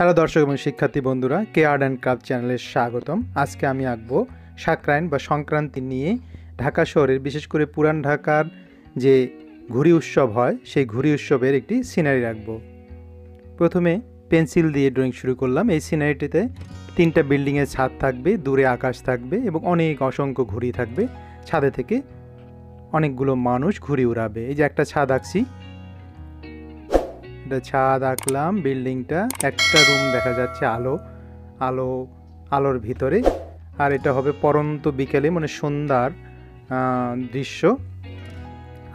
Hello दर्शक और शिक्षार्थी बंधुरा केयार एंड क्राफ्ट चैनल स्वागतम। आज के आमी आंकबो शाक्राइन बा संक्रांति निये ढाका शहरेर विशेषकर पुरान ढाकार जे घुरी उत्सव है सेई घुरी उत्सवेर एकटी सिनारि आंकबो। प्रथमे पेंसिल दिये ड्रइंग शुरू करलाम। एई सिनारिटिते तीनटा बिल्डिंगेर छाद थाकबे, दूरे आकाश थाकबे एबं अनेक असंख्य घुरी थाकबे। छादे थेके अनेकगुलो मानुष घुरी उड़ाबे। एई जे एकटा छाद आंकछि, छाद आंकलाम, बिल्डिंगटा एक्टा रूम देखा जाच्छे आलो आलो आलोर भितरे और एटा होबे परंतो बिकेले, माने सुंदर दृश्य।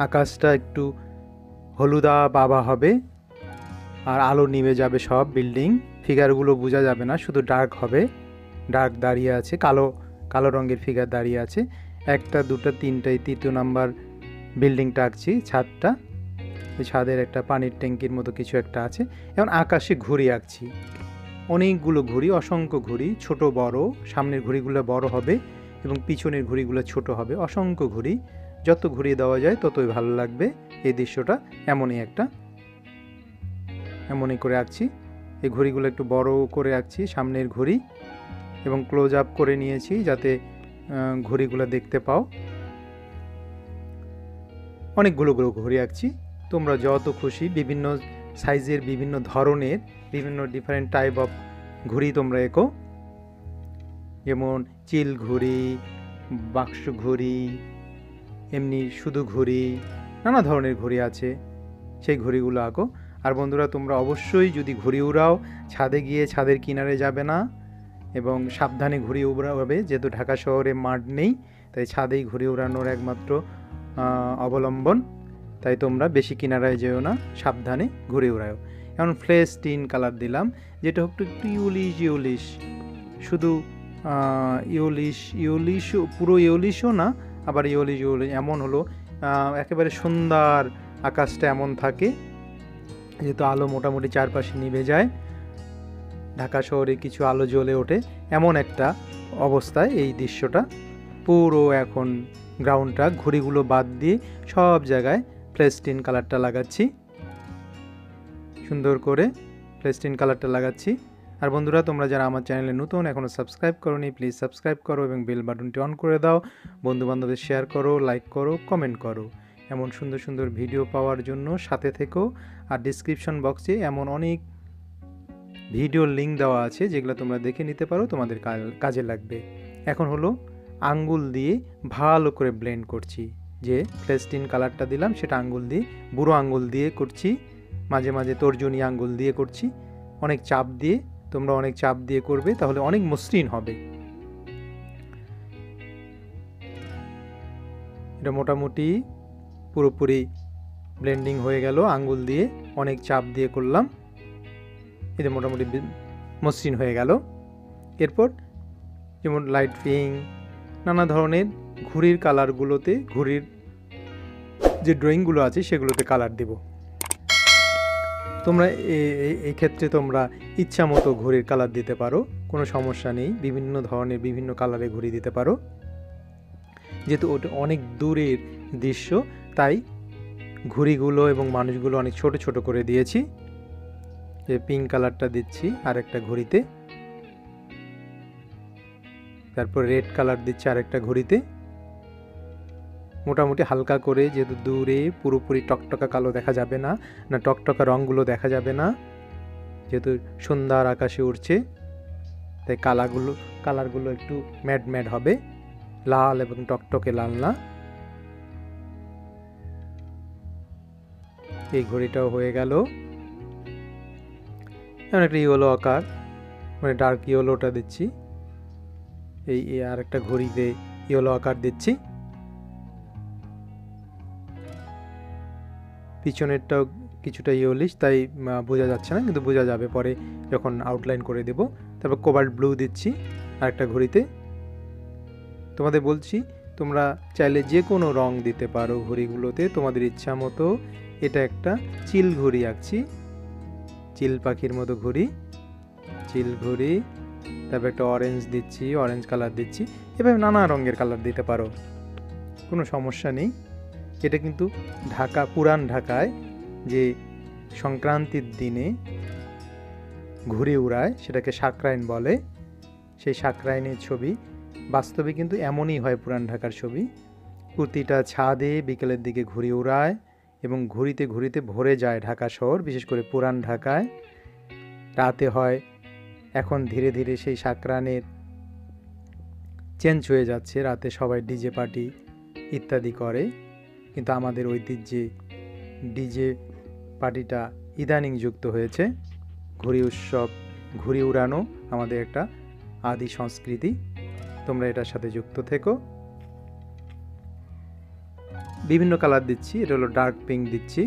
आकाशटा एकटू हलुदा बाबा होबे और आलो निभे जाबे सब बिल्डिंग। फिगारगुलो बोझा जाबे ना, शुधु डार्क होबे। डार्क दाड़िये आछे, कालो कालो रंगेर फिगार दाड़िये आछे। एकटा दुटा तीनटाई तृतीय नम्बर बिल्डिंगटा आंकछि। छादटा छादेर एक पानी टैंकर मतो किछु एकटा आछे। एमन आकाशे घुरी आंकछि, अनेकगुलो घुरी, असंख्य घुरी, छोटो बड़ो। सामनेर घुरीगुलो बड़ो होबे एबं पिछनेर घुरीगुलो छोटो होबे। असंख्य घुरी, जत घुरी देवा जाय ततई भालो लागबे। एई दृश्यटा एमनई एकटा एमनई करे आंकछि। एई घुरीगुलो एकटु बड़ो करे आंकछि, सामनेर घुरी एबं क्लोज आप करे नियेछि जाते घुरीगुलो देखते पाओ। अनेकगुलो घुरी आंकछि। তোমরা যত খুশি বিভিন্ন সাইজের, বিভিন্ন ধরনের, বিভিন্ন ডিফারেন্ট টাইপ অফ ঘুড়ি তোমরা এঁকো, যেমন চিল ঘুড়ি, বাক্স ঘুড়ি, এমনি শুধু ঘুড়ি, নানা ধরনের ঘুড়ি আছে, সেই ঘুড়িগুলো আঁকো। আর বন্ধুরা তোমরা অবশ্যই যদি ঘুড়ি উড়াও ছাদে গিয়ে ছাদের কিনারে যাবে না এবং সাবধানে ঘুড়ি উড়াবে, যেহেতু ঢাকা শহরে মাঠ নেই তাই ছাদেই ঘুড়ি উড়ানোর একমাত্র অবলম্বন। তাই তোমরা বেশি কিনারায় যেও না, সাবধানে ঘুরে উড়াও। এখন ফ্লেশ টিন কালার দিলাম, যেটা হোক একটু ইউলিশ ইউলিশ, শুধু ইউলিশ ইউলিশ, পুরো ইউলিশও না আবার ইউলিশ ইউলিশ। এমন হলো একেবারে সুন্দর আকাশটা এমন থাকে, যেহেতু আলো মোটামুটি চারপাশে নিভে যায়, ঢাকা শহরে কিছু আলো জ্বলে ওঠে, এমন একটা অবস্থায় এই দৃশ্যটা। পুরো এখন গ্রাউন্ডটা ঘুড়িগুলো বাদ দিয়ে সব জায়গায় প্লাস্টিন কালারটা লাগাচ্ছি, সুন্দর করে প্লাস্টিন কালারটা লাগাচ্ছি। আর বন্ধুরা তোমরা যারা আমার চ্যানেলে নতুন এখনও সাবস্ক্রাইব করোনি, প্লিজ সাবস্ক্রাইব করো এবং বেল বাটনটি অন করে দাও। বন্ধুবান্ধবদের শেয়ার করো, লাইক করো, কমেন্ট করো। এমন সুন্দর সুন্দর ভিডিও পাওয়ার জন্য সাথে থেকো। আর ডেসক্রিপশন বক্সে এমন অনেক ভিডিও লিঙ্ক দেওয়া আছে, যেগুলো তোমরা দেখে নিতে পারো, তোমাদের কাজে লাগবে। এখন হলো আঙ্গুল দিয়ে ভালো করে ব্লেন্ড করছি। যে প্লাস্টিন কালারটা দিলাম সেটা আঙ্গুল দিয়ে, বুড়ো আঙ্গুল দিয়ে করছি, মাঝে মাঝে তর্জনী আঙ্গুল দিয়ে করছি। অনেক চাপ দিয়ে, তোমরা অনেক চাপ দিয়ে করবে, তাহলে অনেক মসৃণ হবে। এটা মোটামুটি পুরোপুরি ব্লেন্ডিং হয়ে গেল, আঙ্গুল দিয়ে অনেক চাপ দিয়ে করলাম, এটা মোটামুটি মসৃণ হয়ে গেল। এরপর যেমন লাইট পিং, নানা ধরনের ঘুড়ির কালারগুলোতে, ঘুড়ির যে ড্রয়িংগুলো আছে সেগুলোতে কালার দেব। তোমরা এই ক্ষেত্রে তোমরা ইচ্ছা মতো ঘুড়ির কালার দিতে পারো, কোনো সমস্যা নেই। বিভিন্ন ধরনের বিভিন্ন কালারে ঘুড়ি দিতে পারো। যেহেতু ওটা অনেক দূরের দৃশ্য তাই ঘুড়িগুলো এবং মানুষগুলো অনেক ছোট ছোট করে দিয়েছি। যে পিঙ্ক কালারটা দিচ্ছি আর একটা ঘুড়িতে, তারপর রেড কালার দিচ্ছি আর একটা ঘুড়িতে। মোটামুটি হালকা করে, যেহেতু দূরে পুরোপুরি টকটকা কালো দেখা যাবে না, না টকটকা রঙগুলো দেখা যাবে না, যেহেতু সুন্দর আকাশে উঠছে তাই কালারগুলো একটু ম্যাড ম্যাড হবে, লাল এবং টকটকে লাল না। এই ঘড়িটাও হয়ে গেল। এমন একটা ইয়েলো আকার, মানে ডার্ক ইয়েলোটা দিচ্ছি, এই আর একটা ঘড়িতে ইয়েলো আকার দিচ্ছি। পিছনেরটাও কিছুটা ইয়েলিশ, তাই বোঝা যাচ্ছে না, কিন্তু বোঝা যাবে পরে যখন আউটলাইন করে দেব। তারপর কোবাল্ট ব্লু দিচ্ছি আরেকটা ঘড়িতে। তোমাদের বলছি তোমরা চাইলে যে কোনো রং দিতে পারো ঘড়িগুলোতে, তোমাদের ইচ্ছা মতো। এটা একটা চিল ঘড়ি আঁকছি, চিল পাখির মতো ঘড়ি, চিল ঘড়ি। তারপর একটা অরেঞ্জ দিচ্ছি, অরেঞ্জ কালার দিচ্ছি। এভাবে নানা রঙের কালার দিতে পারো, কোনো সমস্যা নেই। এটা কিন্তু ঢাকা, পুরান ঢাকায় যে সংক্রান্তির দিনে ঘুরে উড়ায় সেটাকে শাকরাইন বলে। সেই শাকরাইনের ছবি বাস্তবে কিন্তু এমনই হয় পুরান ঢাকার ছবি। কুর্তিটা ছাদে বিকেলের দিকে ঘুরে উড়ায় এবং ঘুরিতে ঘুরিতে ভরে যায় ঢাকা শহর, বিশেষ করে পুরান ঢাকায়। রাতে হয়, এখন ধীরে ধীরে সেই শাকরাইনের চেঞ্জ হয়ে যাচ্ছে, রাতে সবাই ডিজে পার্টি ইত্যাদি করে। কিন্তু আমাদের ঐতিহ্যে ডিজে পার্টিটা ইদানিং যুক্ত হয়েছে। ঘুড়ি উৎসব, ঘুড়ি উড়ানো আমাদের একটা আদি সংস্কৃতি, তোমরা এটার সাথে যুক্ত থেকো। বিভিন্ন কালার দিচ্ছি, এটা হলো ডার্ক পিঙ্ক দিচ্ছি।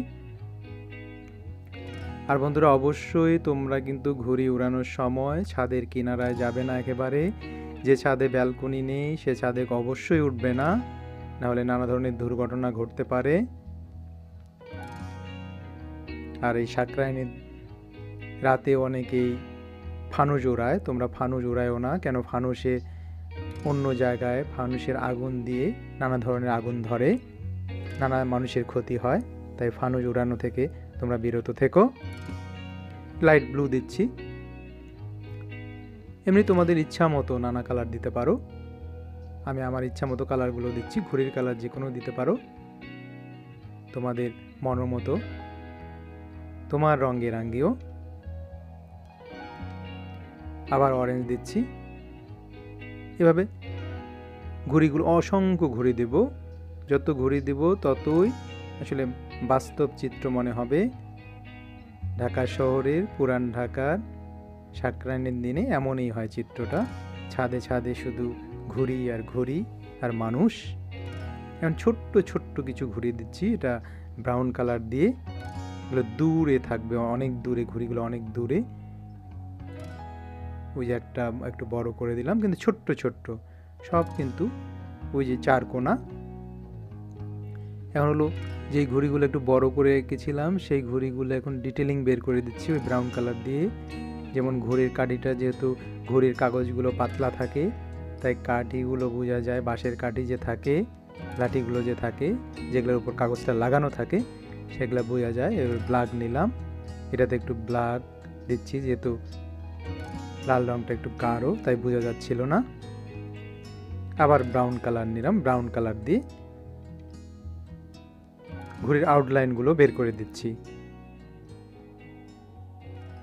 আর বন্ধুরা, অবশ্যই তোমরা কিন্তু ঘুড়ি উড়ানোর সময় ছাদের কিনারায় যাবে না একেবারে। যে ছাদে ব্যালকনি নেই সে ছাদে অবশ্যই উঠবে না, নাহলে নানা ধরনের দুর্ঘটনা ঘটতে পারে। আর এই শাকরাইনের রাতে অনেকেই ফানুস উড়ায়, তোমরা ফানুস উড়ায়ও না। কেন? ফানুসে অন্য জায়গায় ফানুসের আগুন দিয়ে নানা ধরনের আগুন ধরে, নানা মানুষের ক্ষতি হয়। তাই ফানুস উড়ানো থেকে তোমরা বিরত থেকো। লাইট ব্লু দিচ্ছি, এমনি তোমাদের ইচ্ছা মতো নানা কালার দিতে পারো। আমি আমার ইচ্ছা মতো কালারগুলো দিচ্ছি, ঘুড়ির কালার যে কোনো দিতে পারো, তোমাদের মন মতো, তোমার রঙে রাঙিও। আবার অরেঞ্জ দিচ্ছি। এভাবে ঘুড়িগুলো অসংখ্য ঘুড়ি দেব, যত ঘুড়ি দেব ততই আসলে বাস্তব চিত্র মনে হবে। ঢাকা শহরের, পুরান ঢাকার শাকরাইনের দিনে এমনই হয় চিত্রটা, ছাদে ছাদে শুধু ঘুড়ি আর ঘুড়ি আর মানুষ। এখন ছোট্ট ছোট্ট কিছু ঘুড়ি দিচ্ছি, এটা ব্রাউন কালার দিয়ে। এগুলো দূরে থাকবে, অনেক দূরে, ঘুড়িগুলো অনেক দূরে। ওই যে একটা একটু বড় করে দিলাম, কিন্তু ছোট্ট ছোট্ট সব কিন্তু ওই যে চার কোনা। এখন হলো যে ঘুড়িগুলো একটু বড় করে এঁকেছিলাম সেই ঘুড়িগুলো এখন ডিটেলিং বের করে দিচ্ছি ওই ব্রাউন কালার দিয়ে। যেমন ঘুড়ির কাঠিটা, যেহেতু ঘুড়ির কাগজগুলো পাতলা থাকে তাই কাঠিগুলো বোঝা যায়, বাঁশের কাঠি যে থাকে, লাঠিগুলো যে থাকে, যেগুলোর উপর কাগজটা লাগানো থাকে সেগুলো বোঝা যায়। এবার ব্ল্যাক নিলাম, এটাতে একটু ব্ল্যাক দিচ্ছি, যেহেতু লাল রঙটা একটু গাঢ় তাই বোঝা যাচ্ছিল না। আবার ব্রাউন কালার নিলাম, ব্রাউন কালার দিয়ে ঘুড়ির আউটলাইনগুলো বের করে দিচ্ছি।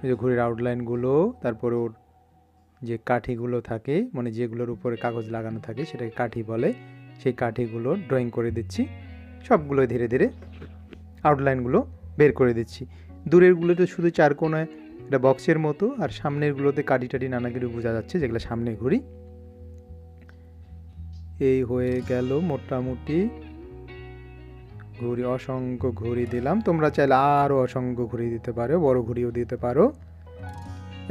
যে ঘুড়ির আউটলাইনগুলো, তারপরে ওর যে কাঠিগুলো থাকে, মানে যেগুলোর উপরে কাগজ লাগানো থাকে সেটাকে কাঠি বলে, সেই কাঠিগুলো ড্রয়িং করে দিচ্ছি। সবগুলো ধীরে ধীরে আউটলাইনগুলো বের করে দিচ্ছি। দূরেরগুলোতে শুধু চার কোনায় এটা বক্সের মতো, আর সামনেরগুলোতে কাঠি টাঠি নানা কিছু বোঝা যাচ্ছে যেগুলো সামনে ঘুড়ি। এই হয়ে গেল মোটামুটি ঘুড়ি, অসংখ্য ঘুড়ি দিলাম। তোমরা চাইলে আরও অসংখ্য ঘুড়ি দিতে পারো, বড় ঘুড়িও দিতে পারো।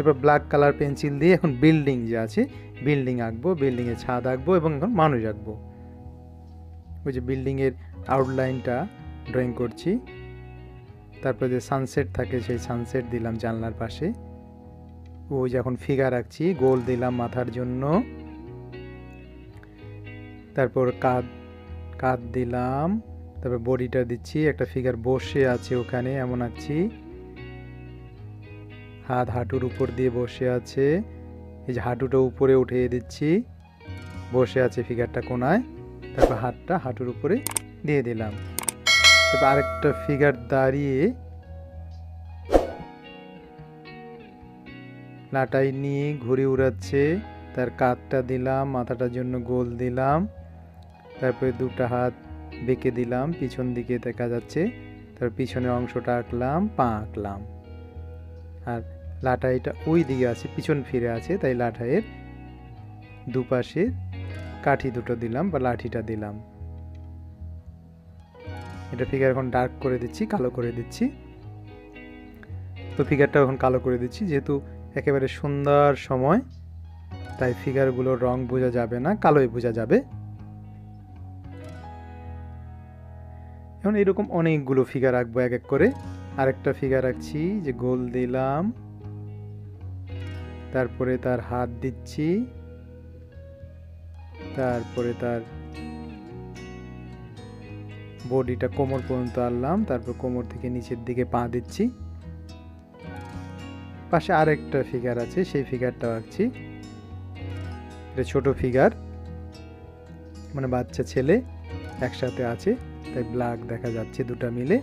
এবার ব্ল্যাক কালার পেন্সিল দিয়ে এখন বিল্ডিং যে আছে, বিল্ডিং আঁকবো, বিল্ডিংয়ের ছাদ আঁকবো এবং এখন মানুষ আঁকবো। ওই যে বিল্ডিংয়ের আউটলাইনটা ড্রয়িং করছি, তারপরে যে সানসেট থাকে সেই সানসেট দিলাম জানলার পাশে। ওই যে এখন ফিগার আঁকছি, গোল দিলাম মাথার জন্য, তারপর কাঁধ কাঁধ দিলাম, তারপর বডিটা দিচ্ছি, একটা ফিগার বসে আছে ওখানে এমন আঁকছি, হাত হাঁটুর উপর দিয়ে বসে আছে, এই যে হাঁটুটা উপরে উঠিয়ে দিচ্ছি, বসে আছে ফিগারটা কোনায়, তারপর হাতটা হাঁটুর উপরে দিয়ে দিলাম। তারপর আরেকটা ফিগার দাঁড়িয়ে লাটাই নিয়ে ঘুরে উড়াচ্ছে, তার কাঁধটা দিলাম, মাথাটার জন্য গোল দিলাম, তারপরে দুটো হাত বেঁকে দিলাম, পিছন দিকে দেখা যাচ্ছে, তার পিছনের অংশটা আঁকলাম, পা আঁকলাম। আর লাটাইটা ওই দিকে আছে, পিছন ফিরে আছে, তাই লাটাইয়ের দুপাশে কাঠি দুটো দিলাম বা লাঠিটা দিলাম। এটা ফিগার এখন ডার্ক করে দিচ্ছি, কালো করে দিচ্ছি। তো ফিগারটা এখন কালো করে দিচ্ছি, যেহেতু একেবারে সন্ধ্যার সময় তাই ফিগারগুলোর রং বোঝা যাবে না, কালোই বোঝা যাবে। এখন এরকম অনেকগুলো ফিগার আঁকবো এক এক করে। আরেকটা ফিগার আঁকছি, যে গোল দিলাম, তারপরে তার হাত দিচ্ছি, তারপরে তার বডিটা কোমর পর্যন্ত আনলাম, তারপর কোমর থেকে নিচের দিকে পা দিচ্ছি, পাশে আরেকটা ফিগার আছে সেই ফিগারটা আঁকছি। এটা ছোট ফিগার মানে বাচ্চা ছেলে একসাথে আছে তাই ব্ল্যাক দেখা যাচ্ছে দুটো মিলে।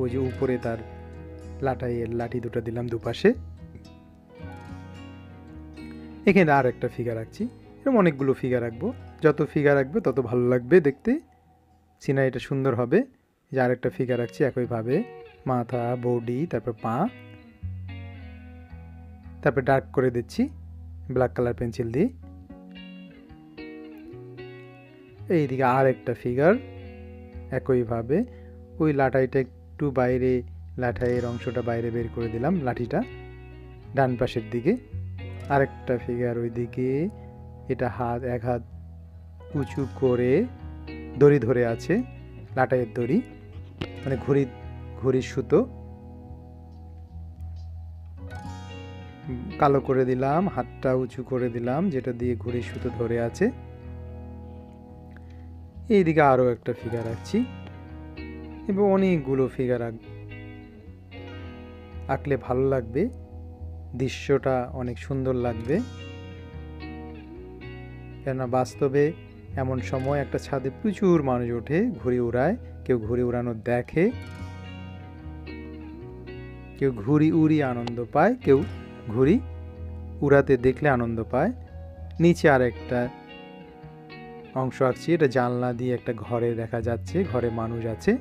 ওই যে উপরে তার লাটাইয়ের লাঠি দুটো দিলাম দুপাশে। এখানে আর একটা ফিগার আঁকছি। এরকম অনেকগুলো ফিগার আঁকবো, যত ফিগার আঁকবে তত ভালো লাগবে দেখতে, সিনারিটা সুন্দর হবে। যে আরেকটা ফিগার আঁকছি একইভাবে মাথা বডি তারপর পা, তারপর ডার্ক করে দিচ্ছি ব্ল্যাক কালার পেন্সিল দিয়ে। এইদিকে আর একটা ফিগার একইভাবে ওই লাটাইটা একটু বাইরে, লাঠাইয়ের অংশটা বাইরে বের করে দিলাম লাঠিটা ডান পাশের দিকে। আরেকটা ফিগার ওইদিকে, এটা হাত এক হাত উঁচু করে দড়ি ধরে আছে, লাটাইয়ের দড়ি মানে ঘড়ির সুতো। কালো করে দিলাম, হাতটা উঁচু করে দিলাম যেটা দিয়ে ঘড়ির সুতো ধরে আছে। এইদিকে আরও একটা ফিগার আঁকছি। এবং অনেকগুলো ফিগার আঁকলে ভালো লাগবে, দৃশ্যটা অনেক সুন্দর লাগবে। কেননা বাস্তবে এমন সময় একটা ছাদে প্রচুর মানুষ ওঠে, ঘুড়ি উড়ায়, কেউ ঘুড়ি উড়ানো দেখে, কেউ ঘুড়ি উড়িয়ে আনন্দ পায়, কেউ ঘুড়ি উড়াতে দেখলে আনন্দ পায়। নিচে আর একটা অংশ আঁকছি, এটা জানলা দিয়ে একটা ঘরে দেখা যাচ্ছে, ঘরে মানুষ আছে।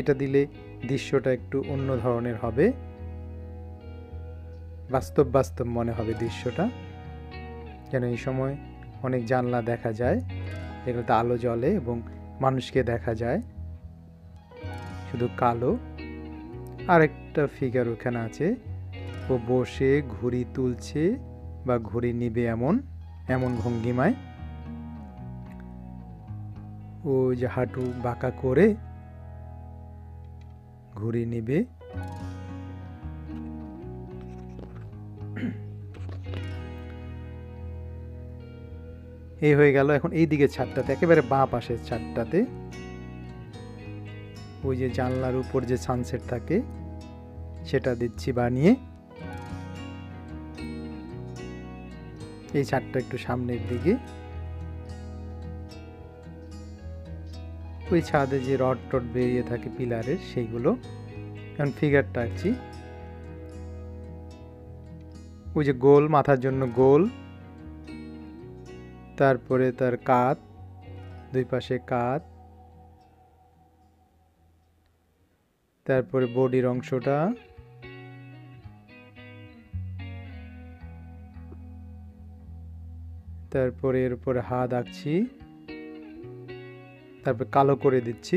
এটা দিলে দৃশ্যটা একটু অন্য ধরনের হবে, বাস্তব বাস্তব মনে হবে দৃশ্যটা। কেন এই সময় অনেক জানলা দেখা যায় যেগুলোতে আলো জ্বলে এবং মানুষকে দেখা যায় শুধু কালো। আরেকটা ফিগার ওখানে আছে, ও বসে ঘুড়ি তুলছে বা ঘুড়ি নিবে এমন এমন ভঙ্গিমায়। ও যে হাঁটু বাঁকা করে ঘুড়ি নিবে। এই হয়ে গেল। এখন এই দিকে ছাদটাতে, একেবারে বাঁ পাশের ছাদটাতে ওই যে জানলার উপর যে সানসেট থাকে সেটা দিচ্ছি বানিয়ে। এই ছাদটা একটু সামনের দিকে, ওই ছাদে যে রড টড বেরিয়ে থাকে পিলারের সেইগুলো। এখন ফিগারটা আঁকছি, ওই যে গোল মাথার জন্য গোল, তারপরে তার কাত দুই পাশে কাত, তারপরে বডির অংশটা, তারপরে এর উপরে হাত আঁকছি, তারপর কালো করে দিচ্ছি।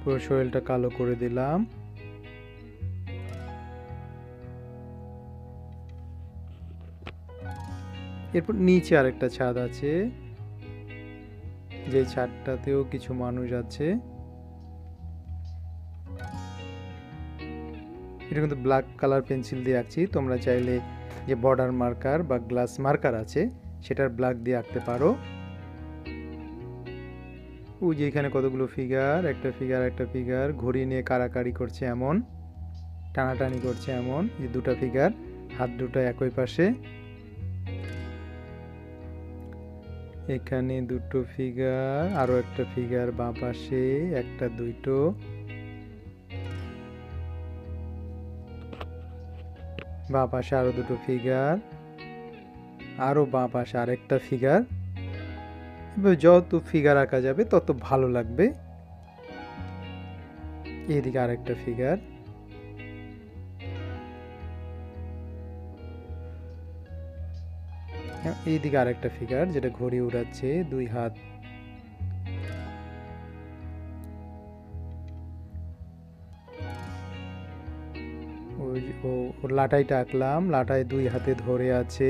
পুরো শরীরটা কালো করে দিলাম। এরপর নিচে আরেকটা ছাদ আছে, যে ছাদটাতেও কিছু মানুষ আছে। এটা কিন্তু ব্ল্যাক কালার পেন্সিল দিয়ে আঁকছি, তোমরা চাইলে যে বর্ডার মার্কার বা গ্লাস মার্কার আছে সেটার ব্ল্যাক দিয়ে আঁকতে পারো। ওই যে এখানে কতগুলো ফিগার, একটা ফিগার একটা ফিগার ঘড়ি নিয়ে কাড়াকাড়ি করছে এমন, টানাটানি করছে এমন। এই দুটো ফিগার, হাত দুটো একই পাশে, এখানে দুটো ফিগার, আরও একটা ফিগার বাঁ পাশে, একটা দুটো। বাঁ পাশে আরও দুটো ফিগার, আরও বাঁ পাশে আরেকটা ফিগার। যত ফিগার আঁকা যাবে তত ভালো লাগবে। এদিকে আরেকটা ফিগার, এইদিকে আরেকটা ফিগার যেটা ঘড়ি উড়াচ্ছে দুই হাত। ওর লাটাইটা আঁকলাম, লাটাই দুই হাতে ধরে আছে,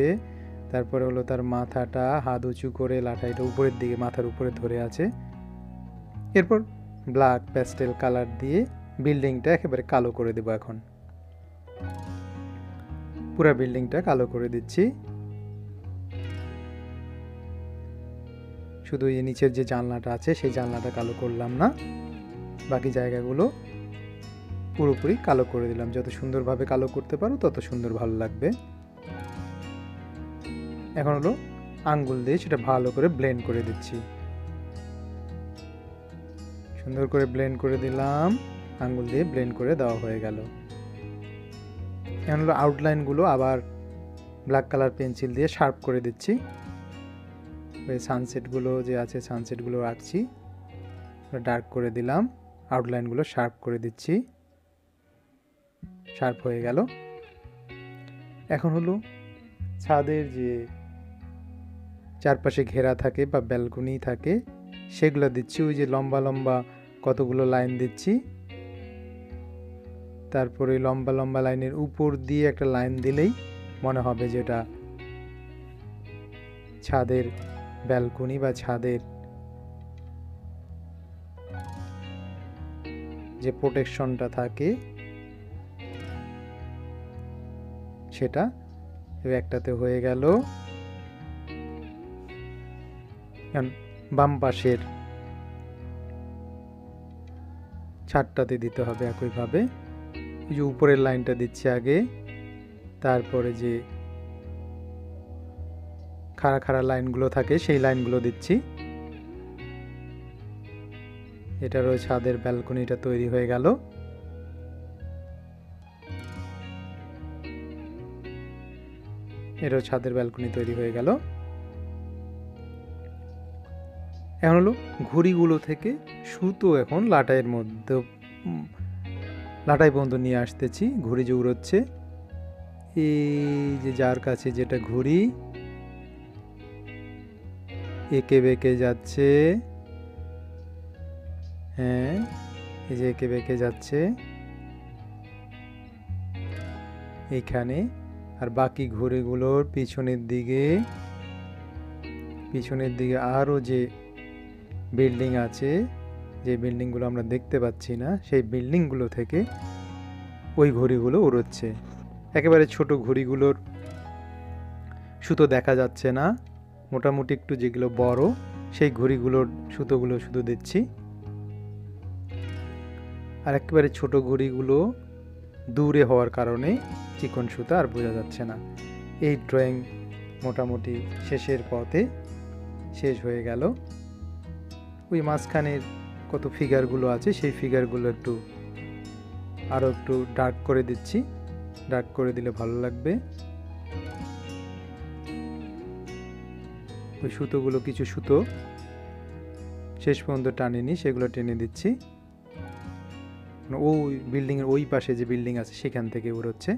তারপরে হলো তার মাথাটা হাত উঁচু করে লাটাইটা উপরের দিকে মাথার উপরে ধরে আছে। এরপর ব্ল্যাক প্যাস্টেল কালার দিয়ে বিল্ডিংটা একেবারে কালো করে দেবো। এখন পুরো বিল্ডিংটা কালো করে দিচ্ছি। শুধু এই নিচের যে জানলাটা আছে সেই জানলাটা কালো করলাম না, বাকি জায়গাগুলো পুরোপুরি কালো করে দিলাম। যত সুন্দরভাবে কালো করতে পারো তত সুন্দর ভালো লাগবে। এখন হলো আঙ্গুল দিয়ে সেটা ভালো করে ব্লেন্ড করে দিচ্ছি, সুন্দর করে ব্লেন্ড করে দিলাম। আঙ্গুল দিয়ে ব্লেন্ড করে দেওয়া হয়ে গেল। এখন হলো আউটলাইনগুলো আবার ব্ল্যাক কালার পেন্সিল দিয়ে শার্প করে দিচ্ছি। ওই সানসেটগুলো যে আছে সানসেটগুলো আঁকছি, ডার্ক করে দিলাম, আউটলাইনগুলো শার্প করে দিচ্ছি, শার্প হয়ে গেল। এখন হলো ছাদের যে চারপাশে ঘেরা থাকে বা ব্যালকনি থাকে সেগুলো দিচ্ছি। ওই যে লম্বা লম্বা কতগুলো লাইন দিচ্ছি, তারপরে লম্বা লম্বা লাইনের উপর দিয়ে একটা লাইন দিলেই মনে হবে যেটা ছাদের ব্যালকনি বা ছাদের যে প্রোটেকশনটা থাকে সেটা একটাতে হয়ে গেল। বাম পাশের ছাদটাতে দিতে হবে একইভাবে, যে উপরের লাইনটা দিচ্ছি আগে, তারপরে যে খাড়া খাড়া লাইনগুলো থাকে সেই লাইনগুলো দিচ্ছি। এটারও ছাদের ব্যালকনিটা তৈরি হয়ে গেল। এটাও ছাদের ব্যালকনি তৈরি হয়ে গেল। এখন হলো ঘুড়িগুলো থেকে সুতো এখন লাটাইয়ের মধ্যে লাটাই পর্যন্ত নিয়ে আসতেছি। ঘুড়ি যে উড়োচ্ছে, এই যে যার কাছে যেটা ঘুড়ি এঁকে বেঁকে যাচ্ছে, হ্যাঁ এই যে এঁকে বেঁকে যাচ্ছে এইখানে। আর বাকি ঘুড়িগুলোর পিছনের দিকে আরও যে বিল্ডিং আছে, যে বিল্ডিংগুলো আমরা দেখতে পাচ্ছি না, সেই বিল্ডিংগুলো থেকে ওই ঘুড়িগুলো উড়োচ্ছে। একেবারে ছোট ঘুড়িগুলোর সুতো দেখা যাচ্ছে না, মোটামুটি একটু যেগুলো বড় সেই ঘুড়িগুলোর সুতোগুলো শুধু দিচ্ছি। আর একেবারে ছোট ঘুড়িগুলো দূরে হওয়ার কারণে চিকন সুতো আর বোঝা যাচ্ছে না। এই ড্রয়িং মোটামুটি শেষের পথে, শেষ হয়ে গেল। ওই মাঝখানের কত ফিগারগুলো আছে সেই ফিগারগুলো একটু আরও একটু ডার্ক করে দিচ্ছি, ডার্ক করে দিলে ভালো লাগবে। ওই সুতোগুলো কিছু সুতো শেষ পর্যন্ত টানিনি, সেগুলো টেনে দিচ্ছি। ওই বিল্ডিংয়ের ওই পাশে যে বিল্ডিং আছে সেখান থেকে উড়োচ্ছে।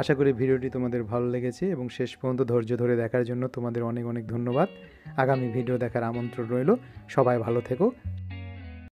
আশা করি ভিডিওটি তোমাদের ভালো লেগেছে এবং শেষ পর্যন্ত ধৈর্য ধরে দেখার জন্য তোমাদের অনেক অনেক ধন্যবাদ। আগামী ভিডিও দেখার আমন্ত্রণ রইল। সবাই ভালো থেকো।